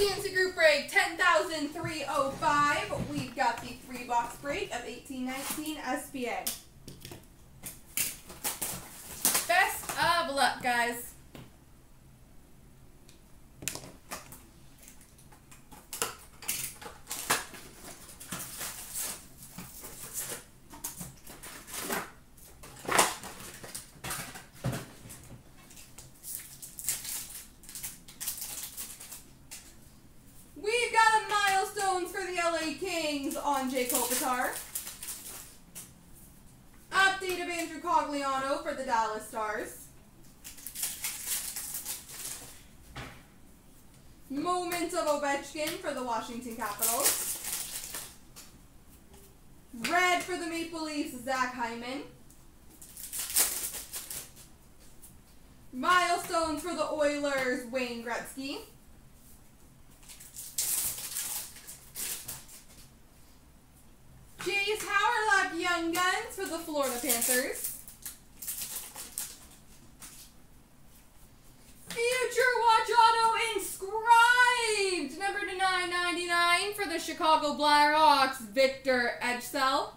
Fantasy Group Break 10,305. We've got the 3-box break of 18-19 SBA. Best of luck, guys. On Jay Kopitar. Update of Andrew Cogliano for the Dallas Stars. Moments of Ovechkin for the Washington Capitals. Red for the Maple Leafs, Zach Hyman. Milestones for the Oilers, Wayne Gretzky. Jay's Power Lab Young Guns for the Florida Panthers. Future Watch Auto Inscribed, number to 999 for the Chicago Blackhawks, Victor Edgecell.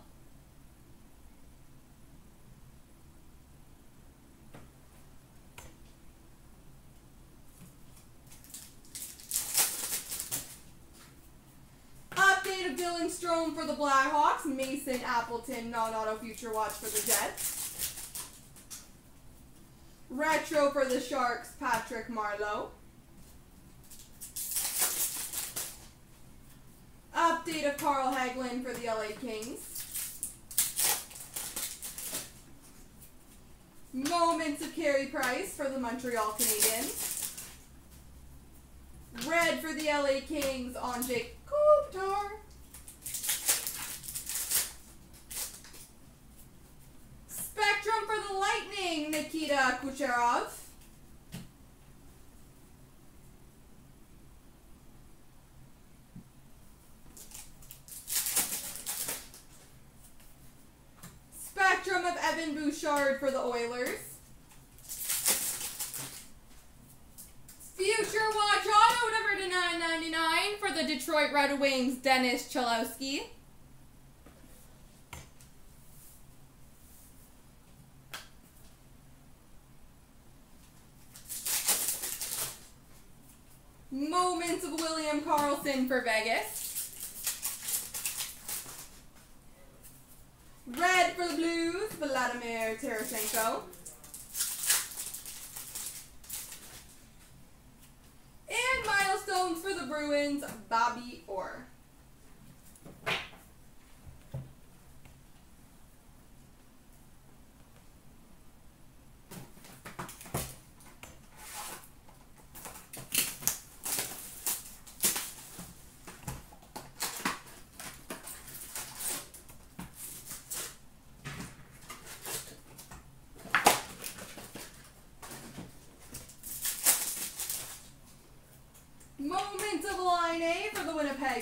Dylan Strome for the Blackhawks, Mason Appleton non-auto future watch for the Jets. Retro for the Sharks, Patrick Marleau. Update of Carl Hagelin for the LA Kings. Moments of Carey Price for the Montreal Canadiens. Red for the LA Kings on Jake Kopitar. Spectrum for the Lightning, Nikita Kucherov. Spectrum of Evan Bouchard for the Oilers. Future Watch Auto number to 999 for the Detroit Red Wings, Dennis Cholowski. Moments of William Carlson for Vegas. Red for the Blues, Vladimir Tarasenko. And milestones for the Bruins, Bobby Orr.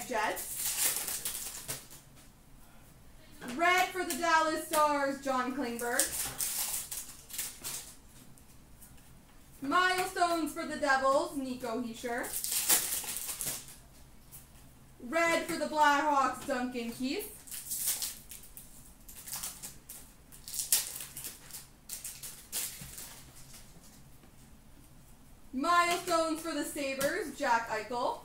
Jets. Red for the Dallas Stars, John Klingberg. Milestones for the Devils, Nico Hischer. Red for the Blackhawks, Duncan Keith. Milestones for the Sabres, Jack Eichel.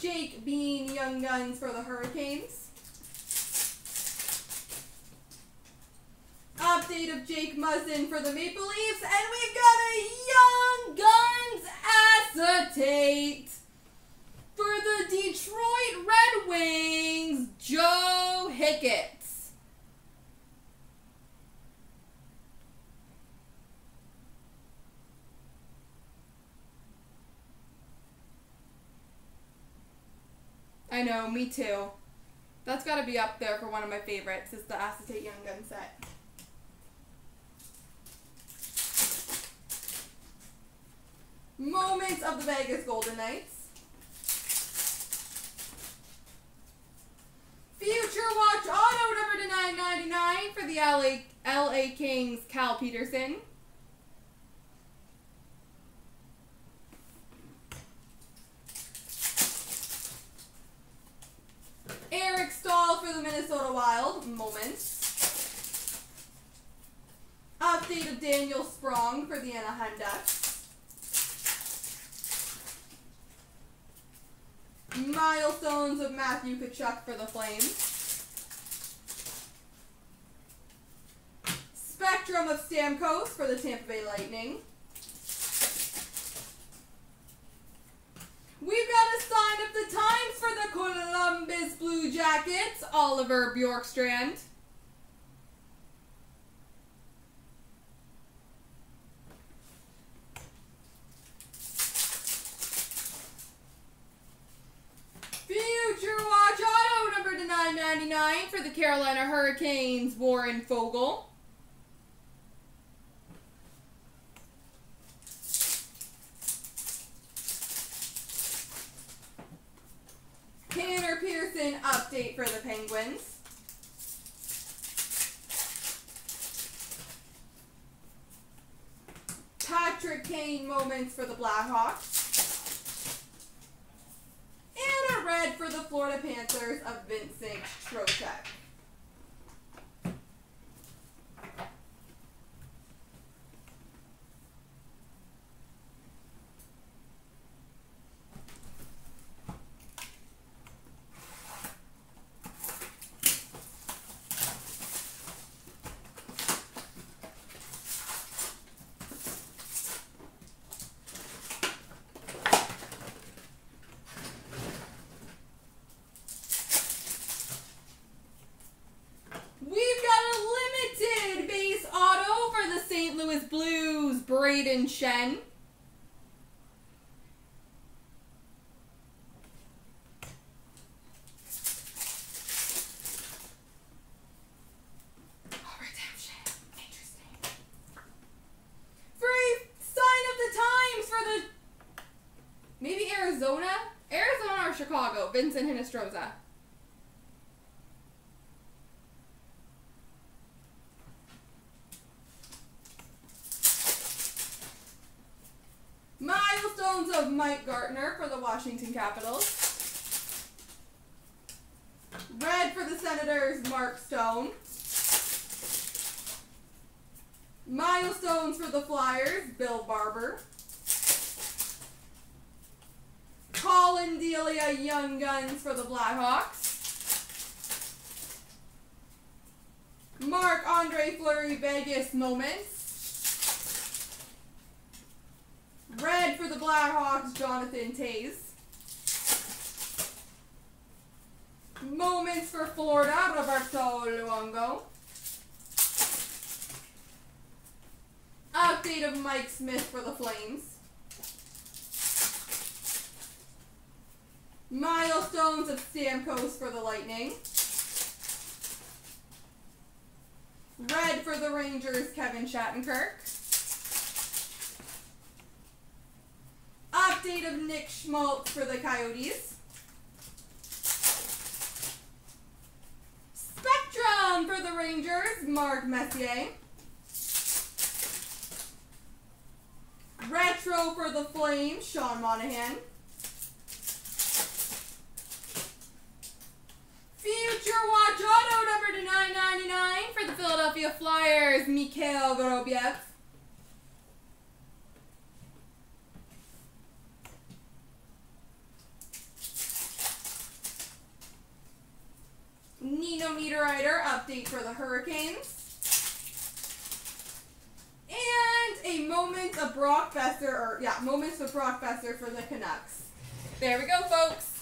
Jake Bean, Young Guns for the Hurricanes. Update of Jake Muzzin for the Maple Leafs. And we've got a Young Guns acetate for the Detroit Red Wings, Joe Hickett. I know, me too. That's got to be up there for one of my favorites, is the acetate Young Gun set. Moments of the Vegas Golden Knights. Future Watch Auto number to 999 for the LA Kings, Cal Peterson. Minnesota Wild moments. Update of Daniel Sprong for the Anaheim Ducks. Milestones of Matthew Tkachuk for the Flames. Spectrum of Stamkos for the Tampa Bay Lightning. We've got a sign of the times for the Columbus Blue Jackets, Oliver Bjorkstrand. Future Watch Auto number to 999 for the Carolina Hurricanes, Warren Fogel. Update for the Penguins. Patrick Kane moments for the Blackhawks. And a red for the Florida Panthers of Vincent Trocheck. Braden Shen. Oh, redemption. Interesting. Free sign of the times for the... Maybe Arizona? Arizona or Chicago. Vincent Hinostroza. Of Mike Gartner for the Washington Capitals. Red for the Senators, Mark Stone. Milestones for the Flyers, Bill Barber. Colin Delia, Young Guns for the Blackhawks. Marc-Andre Fleury, Vegas Moments. Red for the Blackhawks, Jonathan Toews. Moments for Florida, Roberto Luongo. Update of Mike Smith for the Flames. Milestones of Stamkos for the Lightning. Red for the Rangers, Kevin Shattenkirk. Update of Nick Schmaltz for the Coyotes. Spectrum for the Rangers, Marc Messier. Retro for the Flames, Sean Monahan. Future Watch Auto number to 999 for the Philadelphia Flyers, Mikhail Vorobyev. Nino Niederreiter, update for the Hurricanes. And a moment of Brock Besser, for Brock Besser for the Canucks. There we go, folks.